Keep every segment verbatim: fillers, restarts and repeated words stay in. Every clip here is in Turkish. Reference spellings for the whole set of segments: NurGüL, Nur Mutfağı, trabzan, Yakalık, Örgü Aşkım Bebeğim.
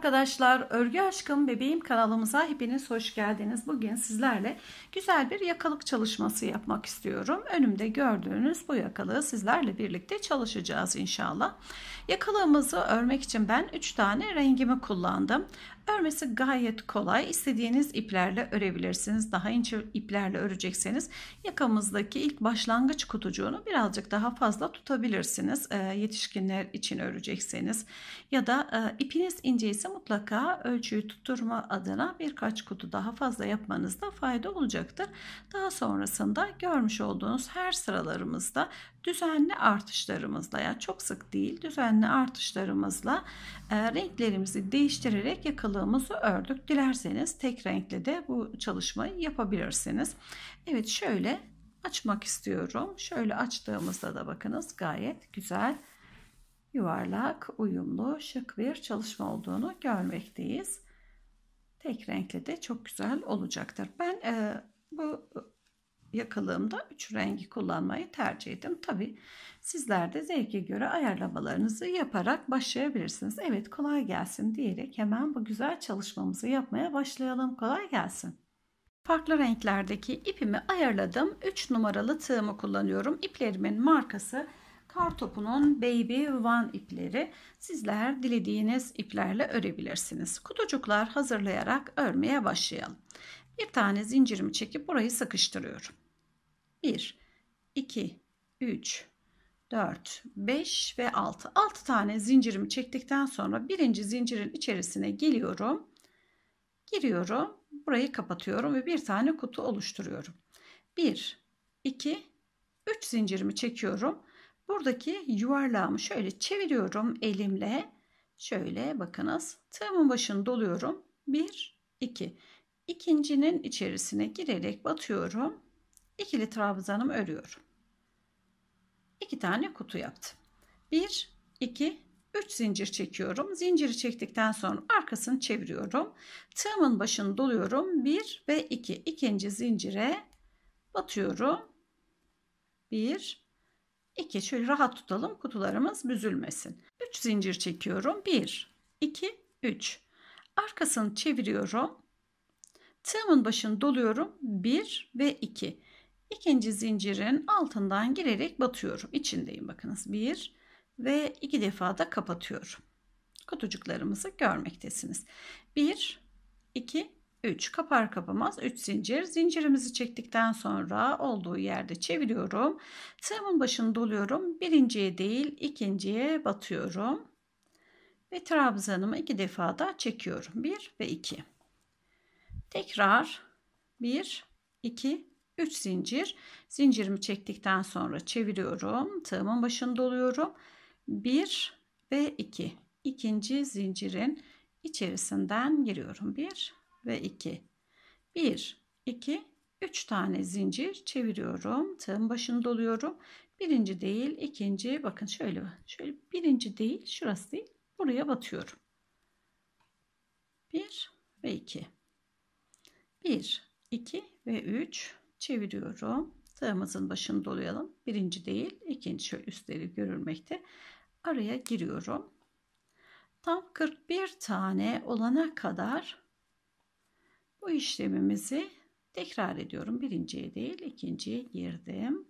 Arkadaşlar, Örgü Aşkım Bebeğim kanalımıza hepiniz hoş geldiniz. Bugün sizlerle güzel bir yakalık çalışması yapmak istiyorum. Önümde gördüğünüz bu yakalığı sizlerle birlikte çalışacağız inşallah. Yakalığımızı örmek için ben üç tane rengimi kullandım. Örmesi gayet kolay. İstediğiniz iplerle örebilirsiniz. Daha ince iplerle örecekseniz yakamızdaki ilk başlangıç kutucuğunu birazcık daha fazla tutabilirsiniz. E, yetişkinler için örecekseniz ya da e, ipiniz inceyse mutlaka ölçüyü tutturma adına birkaç kutu daha fazla yapmanızda fayda olacaktır. Daha sonrasında görmüş olduğunuz her sıralarımızda düzenli artışlarımızla, yani çok sık değil, düzenli artışlarımızla e, renklerimizi değiştirerek yakalığımızı ördük. Dilerseniz tek renkle de bu çalışmayı yapabilirsiniz. Evet, şöyle açmak istiyorum. Şöyle açtığımızda da bakınız gayet güzel, yuvarlak, uyumlu, şık bir çalışma olduğunu görmekteyiz. Tek renkle de çok güzel olacaktır. Ben e, bu yakalığımda üç rengi kullanmayı tercih ettim. Tabi sizler de zevke göre ayarlamalarınızı yaparak başlayabilirsiniz. Evet, kolay gelsin diyerek hemen bu güzel çalışmamızı yapmaya başlayalım. Kolay gelsin. Farklı renklerdeki ipimi ayarladım. üç numaralı tığımı kullanıyorum. İplerimin markası Kartopu'nun Baby One ipleri. Sizler dilediğiniz iplerle örebilirsiniz. Kutucuklar hazırlayarak örmeye başlayalım. Bir tane zincirimi çekip burayı sıkıştırıyorum. bir, iki, üç, dört, beş ve altı. altı tane zincirimi çektikten sonra birinci zincirin içerisine geliyorum. Giriyorum. Burayı kapatıyorum ve bir tane kutu oluşturuyorum. bir, iki, üç zincirimi çekiyorum. Buradaki yuvarlağımı şöyle çeviriyorum elimle. Şöyle bakınız. Tığımın başını doluyorum. bir, iki. İkincinin içerisine girerek batıyorum. İkili trabzanımı örüyorum. iki tane kutu yaptım. bir, iki, üç zincir çekiyorum. Zinciri çektikten sonra arkasını çeviriyorum. Tığımın başını doluyorum. bir ve iki. İkinci zincire batıyorum. bir, iki. Şöyle rahat tutalım. Kutularımız büzülmesin. üç zincir çekiyorum. bir, iki, üç. Arkasını çeviriyorum. Tığımın başını doluyorum. bir ve iki. İkinci zincirin altından girerek batıyorum. İçindeyim bakınız. bir ve iki defa da kapatıyorum. Kutucuklarımızı görmektesiniz. bir, iki, üç. Kapar kapamaz üç zincir. Zincirimizi çektikten sonra olduğu yerde çeviriyorum. Tığımın başını doluyorum. Birinciye değil ikinciye batıyorum. Ve trabzanımı iki defa da çekiyorum. bir ve iki. Tekrar bir, iki, üç zincir. Zincirimi çektikten sonra çeviriyorum. Tığımın başını doluyorum. bir ve iki. İkinci zincirin içerisinden giriyorum. bir ve iki. bir, iki, üç tane zincir çeviriyorum. Tığımın başını doluyorum. Birinci değil, ikinci. Bakın şöyle, şöyle birinci değil, şurası değil. Buraya batıyorum. bir ve iki. bir, iki ve üç çeviriyorum. Tığımızın başını dolayalım. Birinci değil, ikinci. Şöyle üstleri görülmekte. Araya giriyorum. Tam kırk bir tane olana kadar bu işlemimizi tekrar ediyorum. Birinciye değil, ikinciye girdim.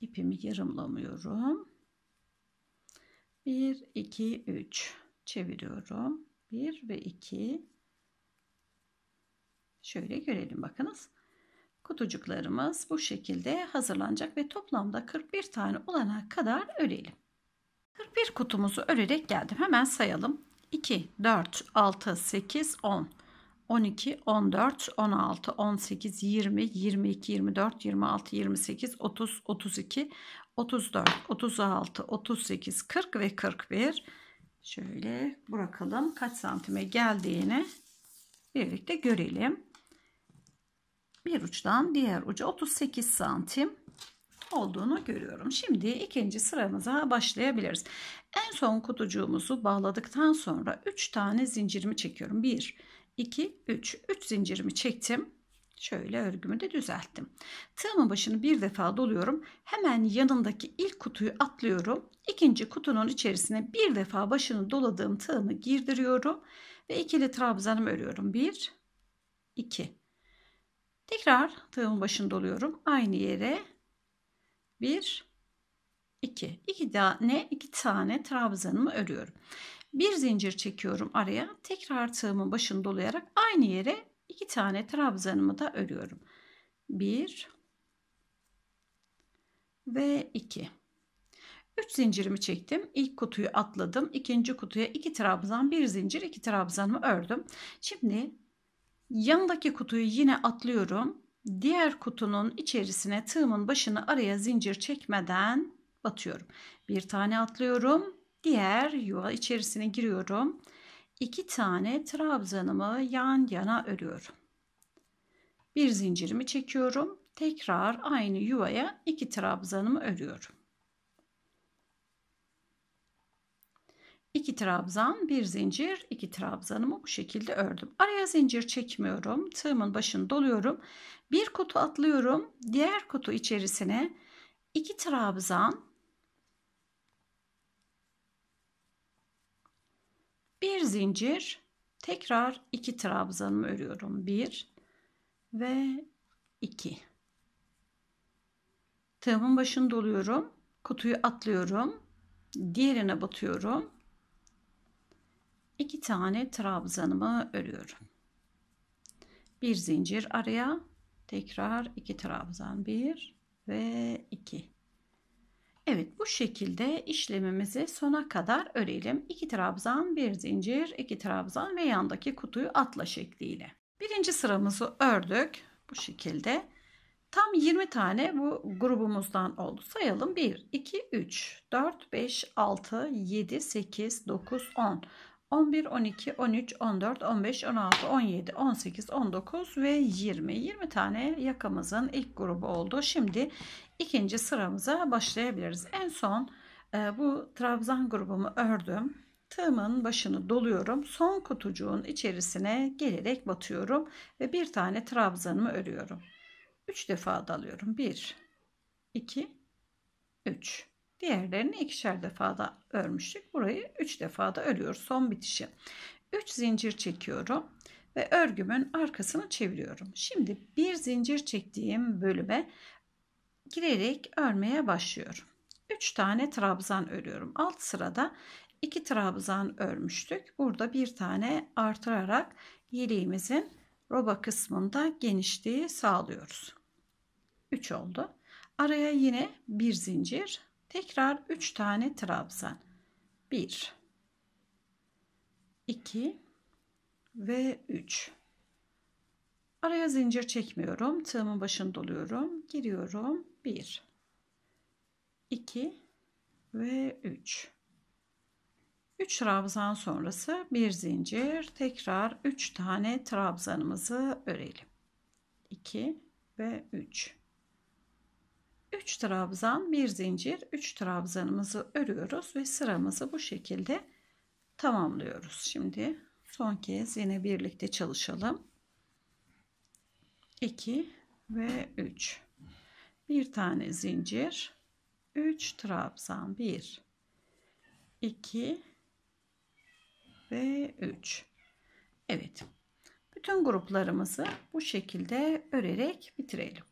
İpimi yarımlamıyorum. bir, iki, üç çeviriyorum. bir ve iki. Şöyle görelim bakınız. Kutucuklarımız bu şekilde hazırlanacak ve toplamda kırk bir tane olana kadar örelim. kırk bir kutumuzu örerek geldim. Hemen sayalım. iki, dört, altı, sekiz, on, on iki, on dört, on altı, on sekiz, yirmi, yirmi iki, yirmi dört, yirmi altı, yirmi sekiz, otuz, otuz iki, otuz dört, otuz altı, otuz sekiz, kırk ve kırk bir. Şöyle bırakalım kaç santime geldiğini birlikte görelim. Bir uçtan diğer uca otuz sekiz santim olduğunu görüyorum. Şimdi ikinci sıramıza başlayabiliriz. En son kutucuğumuzu bağladıktan sonra üç tane zincirimi çekiyorum. bir, iki, üç. üç zincirimi çektim. Şöyle örgümü de düzelttim. Tığımın başını bir defa doluyorum. Hemen yanındaki ilk kutuyu atlıyorum. İkinci kutunun içerisine bir defa başını doladığım tığımı girdiriyorum. Ve ikili trabzanımı örüyorum. Bir, iki. Tekrar tığımın başını doluyorum. Aynı yere. Bir, iki. İki tane, iki tane trabzanımı örüyorum. Bir zincir çekiyorum araya. Tekrar tığımın başını dolayarak aynı yere iki tane trabzanımı da örüyorum. Bir ve iki. Üç zincirimi çektim. İlk kutuyu atladım. İkinci kutuya iki trabzan, bir zincir, iki trabzanımı ördüm. Şimdi yanındaki kutuyu yine atlıyorum. Diğer kutunun içerisine tığımın başını araya zincir çekmeden batıyorum. Bir tane atlıyorum. Diğer yuva içerisine giriyorum. İki tane trabzanımı yan yana örüyorum. Bir zincirimi çekiyorum. Tekrar aynı yuvaya iki trabzanımı örüyorum. İki trabzan, bir zincir, iki trabzanımı bu şekilde ördüm. Araya zincir çekmiyorum. Tığımın başını doluyorum. Bir kutu atlıyorum. Diğer kutu içerisine iki trabzan, bir zincir, tekrar iki trabzanımı örüyorum. Bir ve iki. Tığımın başını doluyorum. Kutuyu atlıyorum. Diğerine batıyorum. İki tane trabzanımı örüyorum. Bir zincir araya. Tekrar iki trabzan. Bir ve iki. Evet, bu şekilde işlemimizi sona kadar örelim. iki trabzan, bir zincir, iki trabzan ve yandaki kutuyu atla şekliyle. Birinci sıramızı ördük. Bu şekilde tam yirmi tane bu grubumuzdan oldu. Sayalım. bir, iki, üç, dört, beş, altı, yedi, sekiz, dokuz, on. on bir, on iki, on üç, on dört, on beş, on altı, on yedi, on sekiz, on dokuz ve yirmi. yirmi tane yakamızın ilk grubu oldu. Şimdi ikinci sıramıza başlayabiliriz. En son e, bu trabzan grubumu ördüm. Tığımın başını doluyorum. Son kutucuğun içerisine gelerek batıyorum ve bir tane trabzanımı örüyorum. üç defa dalıyorum. bir, iki, üç. Diğerlerini ikişer defada örmüştük. Burayı üç defada örüyoruz. Son bitişi. üç zincir çekiyorum ve örgümün arkasını çeviriyorum. Şimdi bir zincir çektiğim bölüme girerek örmeye başlıyorum. üç tane trabzan örüyorum. Alt sırada iki trabzan örmüştük. Burada bir tane artırarak yeleğimizin roba kısmında genişliği sağlıyoruz. üç oldu. Araya yine bir zincir. Tekrar üç tane trabzan. bir, iki ve üç. Araya zincir çekmiyorum. Tığımın başını doluyorum. Giriyorum. bir, iki ve üç. üç trabzan sonrası bir zincir. Tekrar üç tane trabzanımızı örelim. iki ve üç. üç trabzan, bir zincir, üç trabzanımızı örüyoruz ve sıramızı bu şekilde tamamlıyoruz. Şimdi son kez yine birlikte çalışalım. iki ve üç. bir tane zincir, üç trabzan. bir, iki ve üç. Evet. Bütün gruplarımızı bu şekilde örerek bitirelim.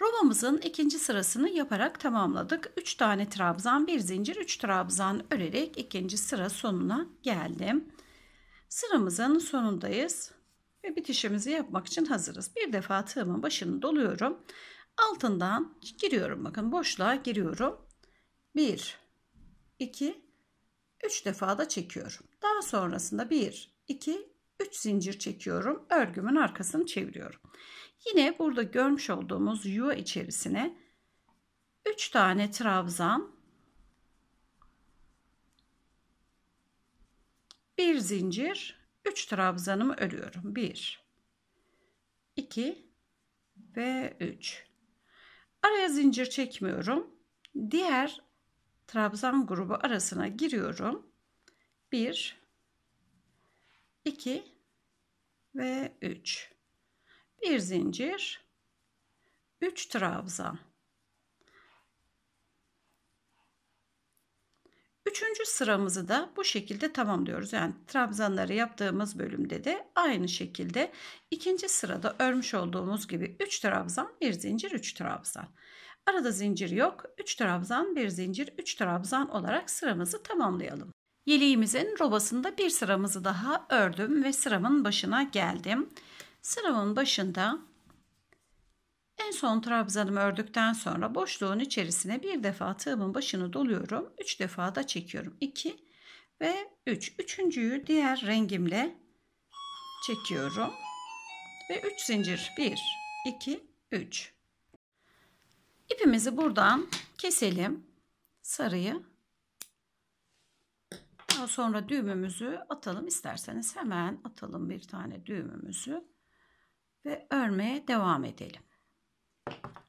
Robamızın ikinci sırasını yaparak tamamladık. üç tane trabzan, bir zincir, üç trabzan örerek ikinci sıra sonuna geldim. Sıramızın sonundayız ve bitişimizi yapmak için hazırız. Bir defa tığımın başını doluyorum. Altından giriyorum. Bakın boşluğa giriyorum. bir, iki, üç defa da çekiyorum. Daha sonrasında bir, iki, üç zincir çekiyorum. Örgümün arkasını çeviriyorum. Yine burada görmüş olduğumuz yuva içerisine üç tane trabzan, bir zincir, üç trabzanımı örüyorum. bir, iki ve üç. Araya zincir çekmiyorum. Diğer trabzan grubu arasına giriyorum. bir, iki ve üç. bir zincir, üç trabzan. Üçüncü sıramızı da bu şekilde tamamlıyoruz. Yani trabzanları yaptığımız bölümde de aynı şekilde ikinci sırada örmüş olduğumuz gibi üç trabzan, bir zincir, üç trabzan. Arada zincir yok. üç trabzan, bir zincir, üç trabzan olarak sıramızı tamamlayalım. Yeleğimizin robasında bir sıramızı daha ördüm ve sıramın başına geldim. Sıramın başında en son trabzanımı ördükten sonra boşluğun içerisine bir defa tığımın başını doluyorum. üç defa da çekiyorum. iki ve üç. Üçüncüyü diğer rengimle çekiyorum. Ve üç zincir. bir, iki, üç. İpimizi buradan keselim. Sarıyı. Daha sonra düğümümüzü atalım. İsterseniz hemen atalım bir tane düğümümüzü. Ve örmeye devam edelim.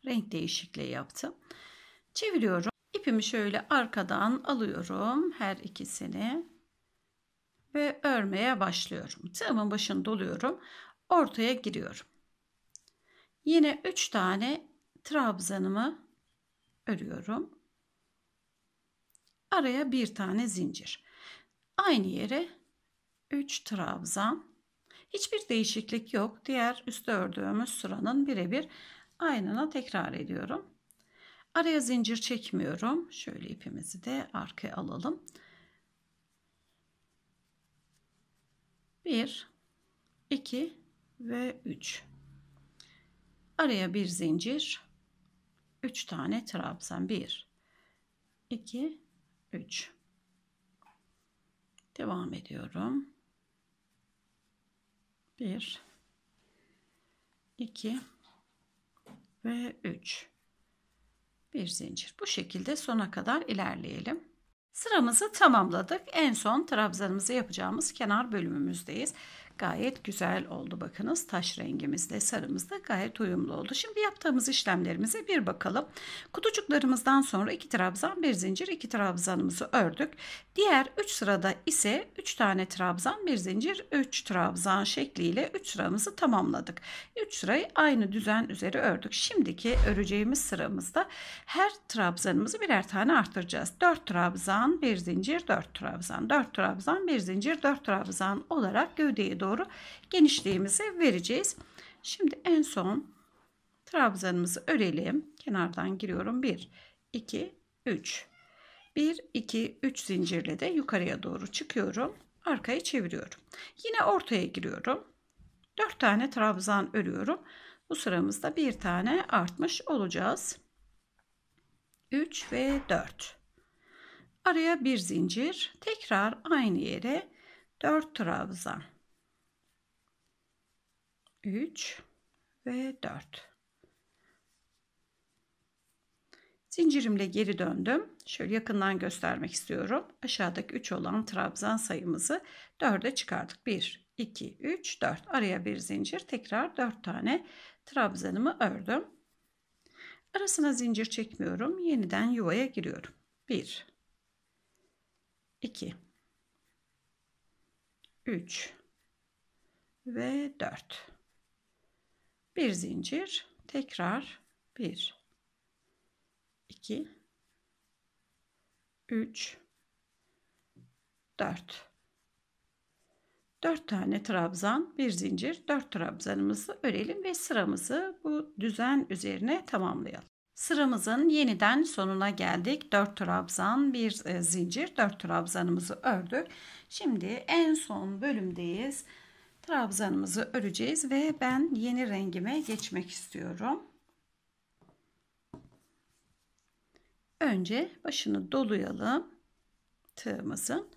Renk değişikliği yaptım. Çeviriyorum. İpimi şöyle arkadan alıyorum. Her ikisini. Ve örmeye başlıyorum. Tığımın başını doluyorum. Ortaya giriyorum. Yine üç tane trabzanımı örüyorum. Araya bir tane zincir. Aynı yere üç trabzan. Hiçbir değişiklik yok. Diğer üstte ördüğümüz sıranın birebir aynına tekrar ediyorum. Araya zincir çekmiyorum. Şöyle ipimizi de arkaya alalım. bir, iki ve üç. Araya bir zincir. üç tane trabzan. bir, iki, üç. Devam ediyorum. bir, iki ve üç. Bir zincir. Bu şekilde sona kadar ilerleyelim. Sıramızı tamamladık. En son trabzanımızı yapacağımız kenar bölümümüzdeyiz. Gayet güzel oldu. Bakınız, taş rengimizle sarımızda gayet uyumlu oldu. Şimdi yaptığımız işlemlerimize bir bakalım. Kutucuklarımızdan sonra iki trabzan, bir zincir, iki trabzanımızı ördük. Diğer üç sırada ise üç tane trabzan, bir zincir, üç trabzan şekliyle üç sıramızı tamamladık. üç sırayı aynı düzen üzeri ördük. Şimdiki öreceğimiz sıramızda her trabzanımızı birer tane artıracağız. dört trabzan, bir zincir, dört trabzan, dört trabzan, bir zincir, dört trabzan olarak gövdeyi doğru genişliğimizi vereceğiz. Şimdi en son trabzanımızı örelim. Kenardan giriyorum. bir, iki, üç. bir, iki, üç zincirle de yukarıya doğru çıkıyorum. Arkayı çeviriyorum. Yine ortaya giriyorum. dört tane trabzan örüyorum. Bu sıramızda bir tane artmış olacağız. üç ve dört. Araya bir zincir. Tekrar aynı yere dört trabzan. üç ve dört. Zincirimle geri döndüm. Şöyle yakından göstermek istiyorum. Aşağıdaki üç olan trabzan sayımızı dörde çıkardık. bir, iki, üç, dört. Araya bir zincir. Tekrar dört tane trabzanımı ördüm. Arasına zincir çekmiyorum. Yeniden yuvaya giriyorum. bir, iki, üç ve dört. Bir zincir, tekrar bir, iki, üç, dört. dört tane trabzan, bir zincir, dört trabzanımızı örelim ve sıramızı bu düzen üzerine tamamlayalım. Sıramızın yeniden sonuna geldik. dört trabzan, bir zincir, dört trabzanımızı ördük. Şimdi en son bölümdeyiz. Trabzanımızı öreceğiz ve ben yeni rengime geçmek istiyorum. Önce başını dolayalım tığımızın.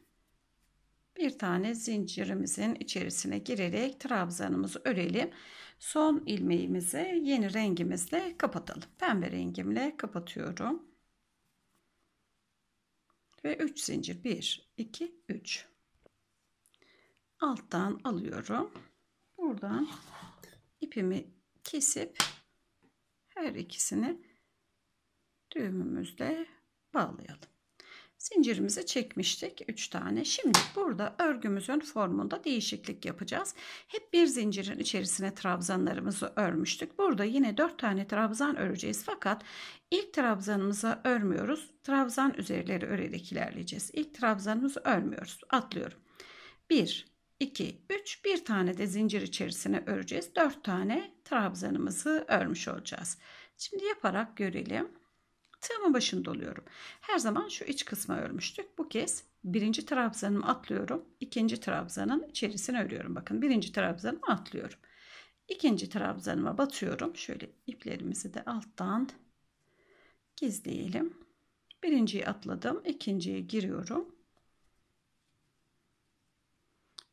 Bir tane zincirimizin içerisine girerek trabzanımızı örelim. Son ilmeğimizi yeni rengimizle kapatalım. Pembe rengimle kapatıyorum. Ve üç zincir. bir, iki, üç. Alttan alıyorum. Buradan ipimi kesip her ikisini düğümümüzle bağlayalım. Zincirimizi çekmiştik üç tane. Şimdi burada örgümüzün formunda değişiklik yapacağız. Hep bir zincirin içerisine trabzanlarımızı örmüştük. Burada yine dört tane trabzan öreceğiz. Fakat ilk trabzanımıza örmüyoruz. Trabzan üzerleri örerek ilerleyeceğiz. İlk trabzanımızı örmüyoruz. Atlıyorum. bir, iki, üç. Bir tane de zincir içerisine öreceğiz. dört tane trabzanımızı örmüş olacağız. Şimdi yaparak görelim. Tığımın başında oluyorum. Her zaman şu iç kısma örmüştük. Bu kez birinci trabzanımı atlıyorum. İkinci trabzanın içerisine örüyorum. Bakın birinci trabzanımı atlıyorum. İkinci trabzanıma batıyorum. Şöyle iplerimizi de alttan gizleyelim. Birinciyi atladım. İkinciye giriyorum.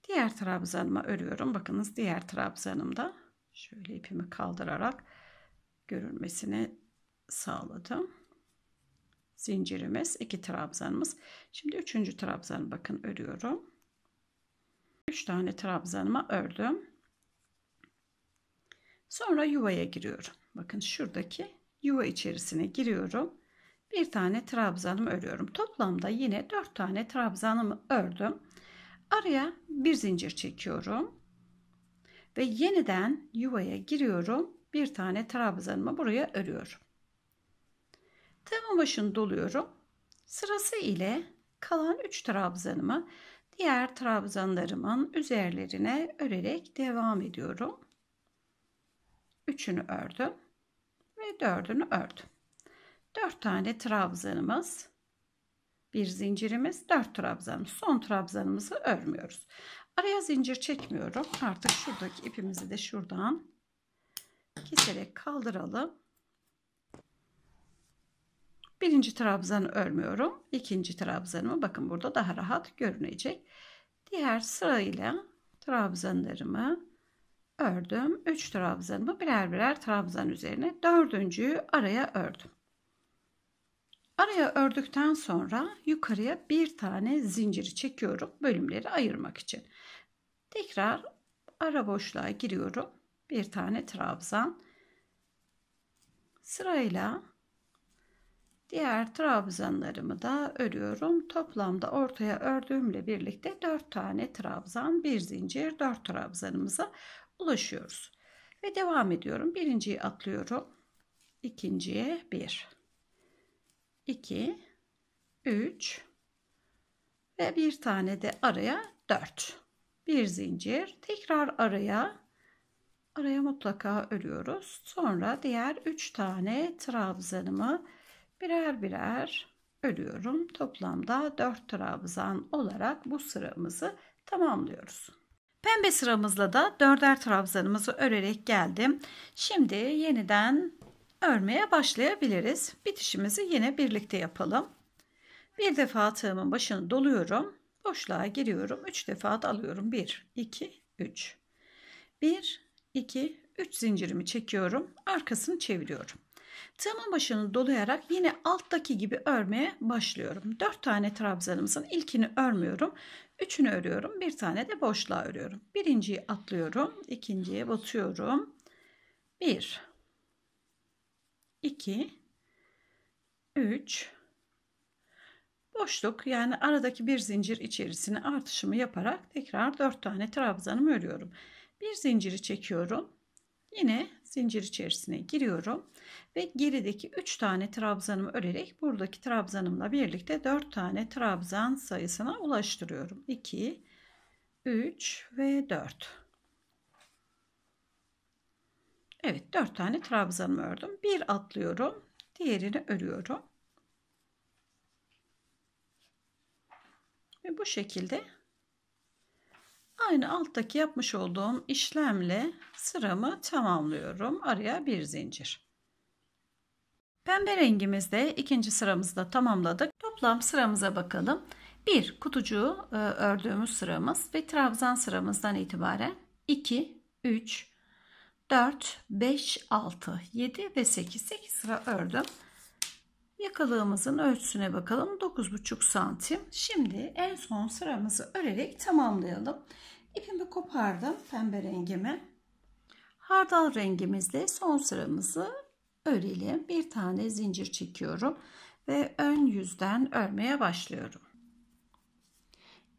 Diğer trabzanıma örüyorum. Bakınız diğer trabzanımda şöyle ipimi kaldırarak görünmesini sağladım. Zincirimiz, iki trabzanımız. Şimdi üçüncü trabzanı bakın örüyorum. Üç tane trabzanıma ördüm. Sonra yuvaya giriyorum. Bakın şuradaki yuva içerisine giriyorum. Bir tane trabzanımı örüyorum. Toplamda yine dört tane trabzanımı ördüm. Araya bir zincir çekiyorum. Ve yeniden yuvaya giriyorum. Bir tane trabzanımı buraya örüyorum. Tığımın başını doluyorum. Sırası ile kalan üç trabzanımı diğer trabzanlarımın üzerlerine örerek devam ediyorum. üçünü ördüm ve dördünü ördüm. dört tane trabzanımız, bir zincirimiz, dört trabzanımız. Son trabzanımızı örmüyoruz. Araya zincir çekmiyorum. Artık şuradaki ipimizi de şuradan keserek kaldıralım. Birinci trabzanı örmüyorum. İkinci trabzanımı bakın burada daha rahat görünecek. Diğer sırayla trabzanlarımı ördüm. Üç trabzanımı birer birer trabzan üzerine, dördüncüyü araya ördüm. Araya ördükten sonra yukarıya bir tane zinciri çekiyorum. Bölümleri ayırmak için. Tekrar ara boşluğa giriyorum. Bir tane trabzan. Sırayla diğer trabzanlarımı da örüyorum. Toplamda ortaya ördüğümle birlikte dört tane trabzan, bir zincir, dört trabzanımıza ulaşıyoruz. Ve devam ediyorum. Birinciyi atlıyorum. İkinciye bir, iki, üç ve bir tane de araya dört. Bir zincir, tekrar araya araya mutlaka örüyoruz. Sonra diğer üç tane trabzanımı birer birer örüyorum. Toplamda dört trabzan olarak bu sıramızı tamamlıyoruz. Pembe sıramızla da dörder trabzanımızı örerek geldim. Şimdi yeniden örmeye başlayabiliriz. Bitişimizi yine birlikte yapalım. Bir defa tığımın başını doluyorum. Boşluğa giriyorum. üç defa da alıyorum. bir, iki, üç. bir, iki, üç zincirimi çekiyorum. Arkasını çeviriyorum. Tığımın başını dolayarak yine alttaki gibi örmeye başlıyorum. dört tane trabzanımızın ilkini örmüyorum. üçünü örüyorum. bir tane de boşluğa örüyorum. birinciyi atlıyorum. ikinciye batıyorum. bir, iki, üç. Boşluk, yani aradaki bir zincir içerisine artışımı yaparak tekrar dört tane trabzanımı örüyorum. bir zinciri çekiyorum. Yine zincir içerisine giriyorum ve gerideki üç tane trabzanımı örerek buradaki trabzanımla birlikte dört tane trabzan sayısına ulaştırıyorum. iki, üç ve dört. Evet, dört tane trabzanımı ördüm. bir atlıyorum, diğerini örüyorum. Ve bu şekilde aynı alttaki yapmış olduğum işlemle sıramı tamamlıyorum. Araya bir zincir. Pembe rengimizde ikinci sıramızı da tamamladık. Toplam sıramıza bakalım. Bir kutucuğu ördüğümüz sıramız ve trabzan sıramızdan itibaren iki, üç, dört, beş, altı, yedi ve sekiz. sekiz sıra ördüm. Yakalığımızın ölçüsüne bakalım. dokuz buçuk santim. Şimdi en son sıramızı örerek tamamlayalım. İpimi kopardım, pembe rengimi. Hardal rengimizle son sıramızı örelim. Bir tane zincir çekiyorum ve ön yüzden örmeye başlıyorum.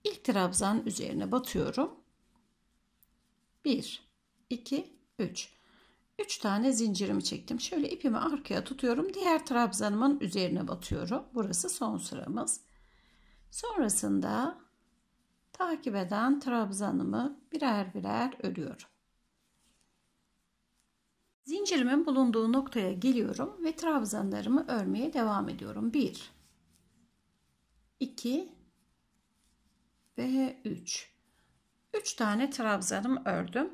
İlk trabzan üzerine batıyorum. bir, iki, üç. üç tane zincirimi çektim. Şöyle ipimi arkaya tutuyorum. Diğer trabzanımın üzerine batıyorum. Burası son sıramız. Sonrasında takip eden trabzanımı birer birer örüyorum. Zincirimin bulunduğu noktaya geliyorum ve trabzanlarımı örmeye devam ediyorum. bir, iki ve üç. üç tane trabzanımı ördüm.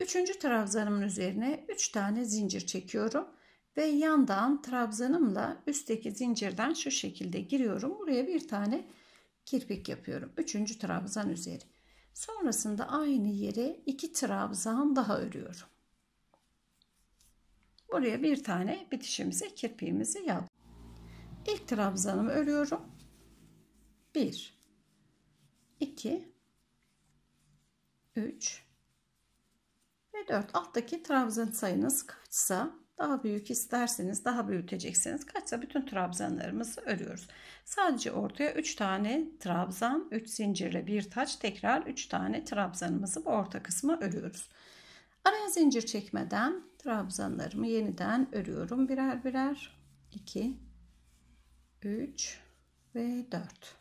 üçüncü trabzanımın üzerine üç tane zincir çekiyorum ve yandan trabzanımla üstteki zincirden şu şekilde giriyorum. Buraya bir tane kirpik yapıyorum. üçüncü trabzan üzeri. Sonrasında aynı yere iki trabzan daha örüyorum. Buraya bir tane bitişimizi, kirpiğimizi yaptım. İlk trabzanımı örüyorum. bir, iki, üç ve dört. Alttaki trabzan sayınız kaçsa, daha büyük isterseniz daha büyüteceksiniz. Kaçsa bütün trabzanlarımızı örüyoruz. Sadece ortaya üç tane trabzan, üç zincirle bir taç, tekrar üç tane trabzanımızı bu orta kısma örüyoruz. Araya zincir çekmeden trabzanlarımı yeniden örüyorum birer birer. iki, üç ve dört.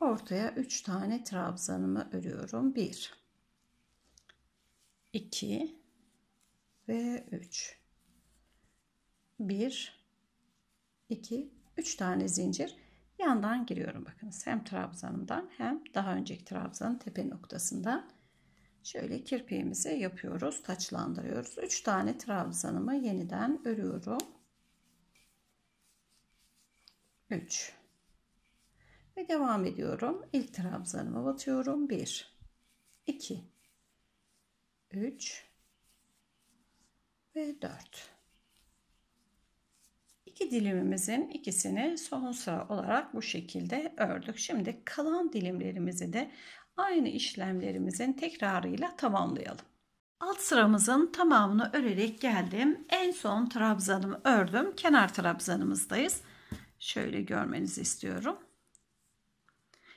Ortaya üç tane trabzanımı örüyorum. bir, iki ve üç. bir, iki, üç tane zincir. Yandan giriyorum. Bakınız, hem trabzanımdan hem daha önceki trabzanın tepe noktasından. Şöyle kirpiğimizi yapıyoruz, taçlandırıyoruz. üç tane trabzanımı yeniden örüyorum. üç. Ve devam ediyorum. İlk trabzanıma batıyorum. bir, iki, üç ve dört. İki dilimimizin ikisini son sıra olarak bu şekilde ördük. Şimdi kalan dilimlerimizi de aynı işlemlerimizin tekrarıyla tamamlayalım. Alt sıramızın tamamını örerek geldim. En son trabzanımı ördüm. Kenar trabzanımızdayız. Şöyle görmenizi istiyorum.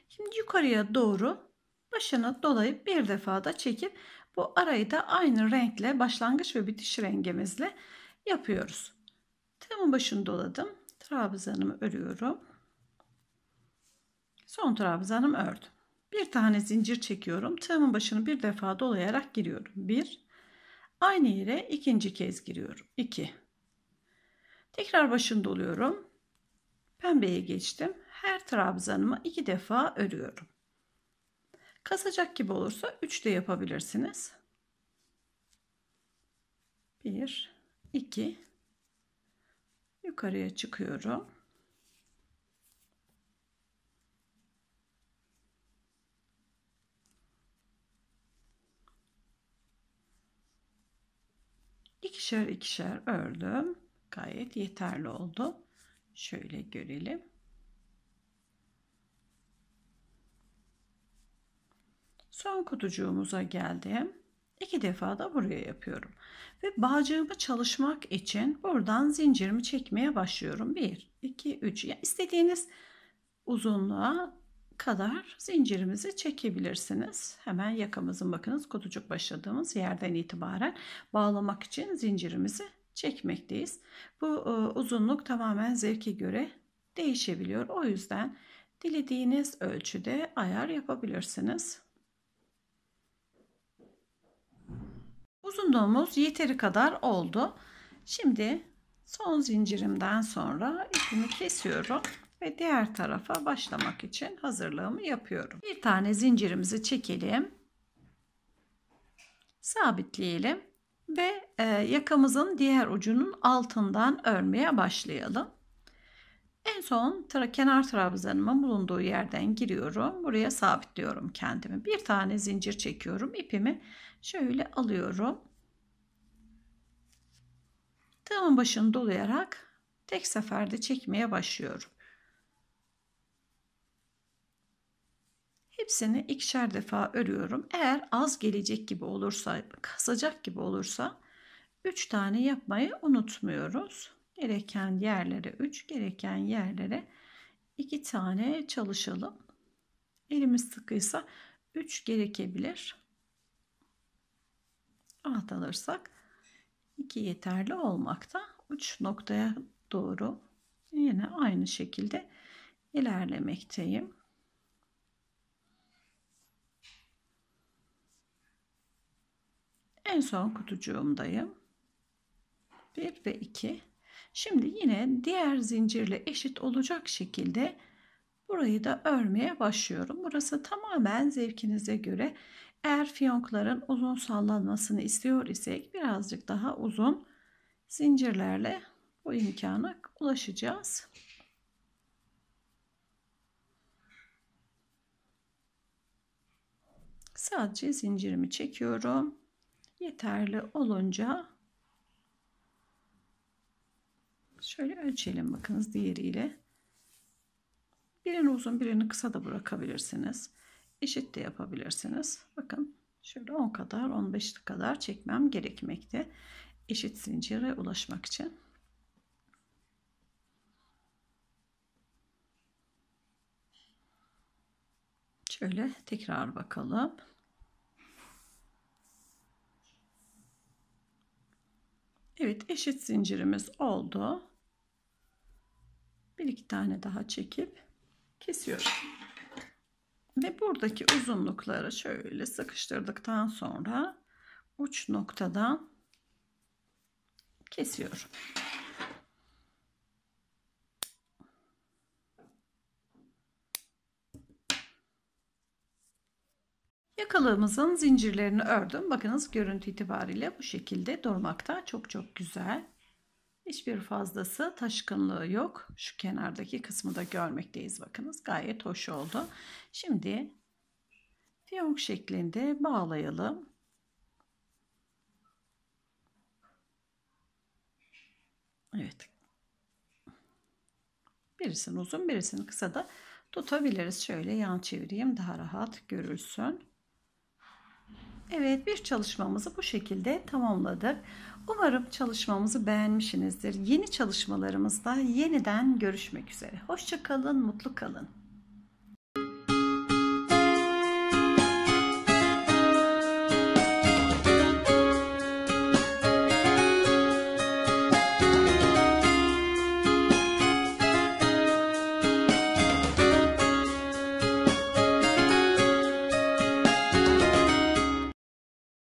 Şimdi yukarıya doğru başını dolayıp bir defa da çekip bu arayı da aynı renkle, başlangıç ve bitiş rengimizle yapıyoruz. Tığımın başını doladım. Trabzanımı örüyorum. Son trabzanımı ördüm. Bir tane zincir çekiyorum. Tığımın başını bir defa dolayarak giriyorum. bir. Aynı yere ikinci kez giriyorum. iki. Tekrar başını doluyorum. Pembeye geçtim. Her trabzanımı iki defa örüyorum. Kasacak gibi olursa üç de yapabilirsiniz. bir, iki. Yukarıya çıkıyorum. İkişer ikişer ördüm. Gayet yeterli oldu. Şöyle görelim. Son kutucuğumuza geldim. İki defa da buraya yapıyorum. Ve bağcığımı çalışmak için buradan zincirimi çekmeye başlıyorum. bir, iki, üç. Yani istediğiniz uzunluğa kadar zincirimizi çekebilirsiniz. Hemen yakamızın, bakınız, kutucuk başladığımız yerden itibaren bağlamak için zincirimizi çekmekteyiz. Bu e, uzunluk tamamen zevke göre değişebiliyor. O yüzden dilediğiniz ölçüde ayar yapabilirsiniz. Uzunluğumuz yeteri kadar oldu. Şimdi son zincirimden sonra ipimi kesiyorum ve diğer tarafa başlamak için hazırlığımı yapıyorum. Bir tane zincirimizi çekelim, sabitleyelim ve yakamızın diğer ucunun altından örmeye başlayalım. En son tra kenar trabzanımın bulunduğu yerden giriyorum. Buraya sabitliyorum kendimi. Bir tane zincir çekiyorum. İpimi şöyle alıyorum. Tığımın başını dolayarak tek seferde çekmeye başlıyorum. Hepsini ikişer defa örüyorum. Eğer az gelecek gibi olursa, kasacak gibi olursa üç tane yapmayı unutmuyoruz. gereken yerlere üç, gereken yerlere iki tane çalışalım. Elimiz sıkıysa üç gerekebilir. Alt alırsak iki yeterli olmakta. Üç noktaya doğru yine aynı şekilde ilerlemekteyim. En son kutucuğumdayım. bir ve iki. Şimdi yine diğer zincirle eşit olacak şekilde burayı da örmeye başlıyorum. Burası tamamen zevkinize göre. Eğer fiyonkların uzun sallanmasını istiyor isek birazcık daha uzun zincirlerle bu imkana ulaşacağız. Sadece zincirimi çekiyorum. Yeterli olunca şöyle ölçelim, bakınız diğeriyle. Birini uzun birini kısa da bırakabilirsiniz. Eşit de yapabilirsiniz. Bakın şöyle on kadar on beş kadar çekmem gerekmekte. Eşit zincire ulaşmak için. Şöyle tekrar bakalım. Evet, eşit zincirimiz oldu. Bir iki tane daha çekip kesiyorum. Ve buradaki uzunlukları şöyle sıkıştırdıktan sonra uç noktadan kesiyorum. Yakalığımızın zincirlerini ördüm. Bakınız görüntü itibariyle bu şekilde durmakta. Çok çok güzel. Hiçbir fazlası taşkınlığı yok. Şu kenardaki kısmı da görmekteyiz. Bakınız gayet hoş oldu. Şimdi fiyonk şeklinde bağlayalım. Evet. Birisini uzun birisini kısa da tutabiliriz. Şöyle yan çevireyim daha rahat görülsün. Evet, bir çalışmamızı bu şekilde tamamladık. Umarım çalışmamızı beğenmişsinizdir. Yeni çalışmalarımızda yeniden görüşmek üzere. Hoşça kalın, mutlu kalın.